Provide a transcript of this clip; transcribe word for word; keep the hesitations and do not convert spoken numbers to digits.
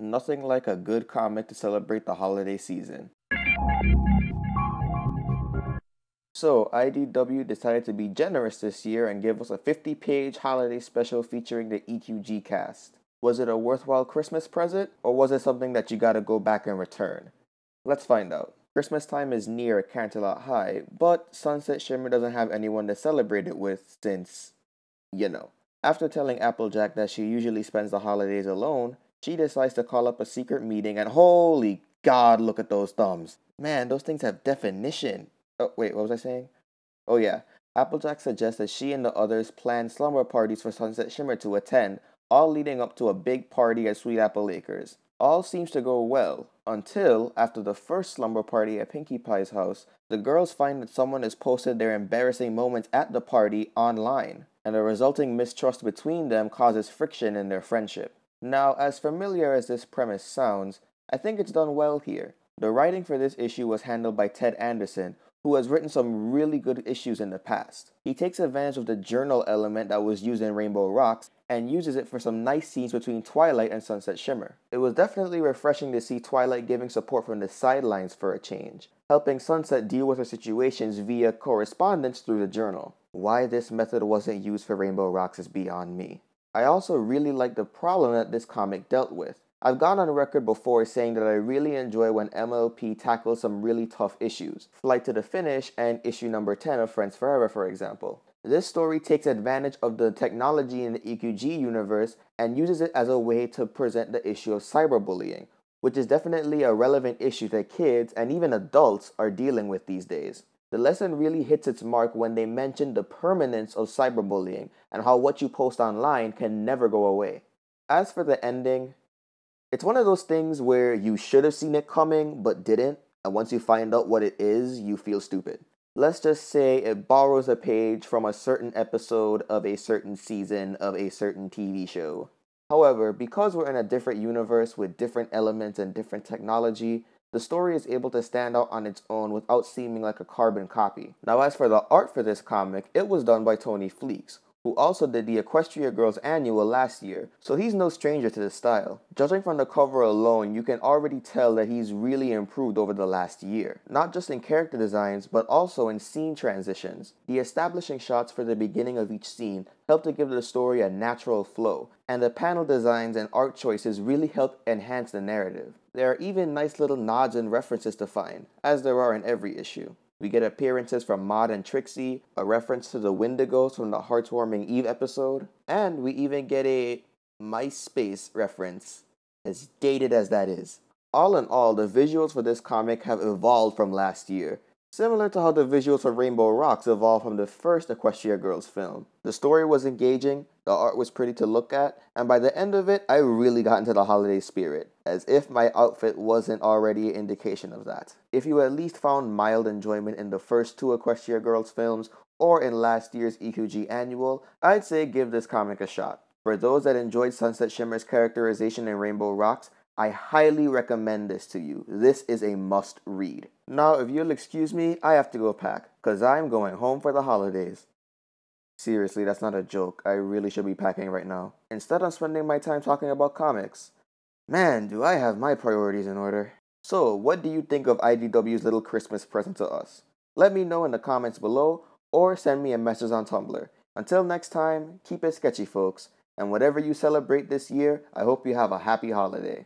Nothing like a good comic to celebrate the holiday season. So, I D W decided to be generous this year and give us a fifty-page holiday special featuring the E Q G cast. Was it a worthwhile Christmas present, or was it something that you gotta go back and return? Let's find out. Christmas time is near at Canterlot High, but Sunset Shimmer doesn't have anyone to celebrate it with since, you know. After telling Applejack that she usually spends the holidays alone, she decides to call up a secret meeting and holy God, look at those thumbs. Man, those things have definition. Oh, wait, what was I saying? Oh yeah, Applejack suggests that she and the others plan slumber parties for Sunset Shimmer to attend, all leading up to a big party at Sweet Apple Acres. All seems to go well, until, after the first slumber party at Pinkie Pie's house, the girls find that someone has posted their embarrassing moments at the party online, and the resulting mistrust between them causes friction in their friendship. Now, as familiar as this premise sounds, I think it's done well here. The writing for this issue was handled by Ted Anderson, who has written some really good issues in the past. He takes advantage of the journal element that was used in Rainbow Rocks and uses it for some nice scenes between Twilight and Sunset Shimmer. It was definitely refreshing to see Twilight giving support from the sidelines for a change, helping Sunset deal with her situations via correspondence through the journal. Why this method wasn't used for Rainbow Rocks is beyond me. I also really like the problem that this comic dealt with. I've gone on record before saying that I really enjoy when M L P tackles some really tough issues, Flight to the Finish and issue number ten of Friends Forever, for example. This story takes advantage of the technology in the E Q G universe and uses it as a way to present the issue of cyberbullying, which is definitely a relevant issue that kids and even adults are dealing with these days. The lesson really hits its mark when they mention the permanence of cyberbullying and how what you post online can never go away. As for the ending, it's one of those things where you should have seen it coming, but didn't, and once you find out what it is, you feel stupid. Let's just say it borrows a page from a certain episode of a certain season of a certain T V show. However, because we're in a different universe with different elements and different technology, the story is able to stand out on its own without seeming like a carbon copy. Now, as for the art for this comic, it was done by Tony Fleecs, who also did the Equestria Girls annual last year, so he's no stranger to the style. Judging from the cover alone, you can already tell that he's really improved over the last year, not just in character designs, but also in scene transitions. The establishing shots for the beginning of each scene help to give the story a natural flow, and the panel designs and art choices really help enhance the narrative. There are even nice little nods and references to find, as there are in every issue. We get appearances from Maud and Trixie, a reference to the Windigos from the Heart's Warming Eve episode, and we even get a MySpace reference, as dated as that is. All in all, the visuals for this comic have evolved from last year, similar to how the visuals for Rainbow Rocks evolved from the first Equestria Girls film. The story was engaging, the art was pretty to look at, and by the end of it, I really got into the holiday spirit, as if my outfit wasn't already an indication of that. If you at least found mild enjoyment in the first two Equestria Girls films, or in last year's E Q G annual, I'd say give this comic a shot. For those that enjoyed Sunset Shimmer's characterization in Rainbow Rocks, I highly recommend this to you. This is a must read. Now, if you'll excuse me, I have to go pack, cause I'm going home for the holidays. Seriously, that's not a joke. I really should be packing right now. Instead, I'm spending my time talking about comics. Man, do I have my priorities in order. So, what do you think of I D W's little Christmas present to us? Let me know in the comments below, or send me a message on Tumblr. Until next time, keep it sketchy, folks. And whatever you celebrate this year, I hope you have a happy holiday.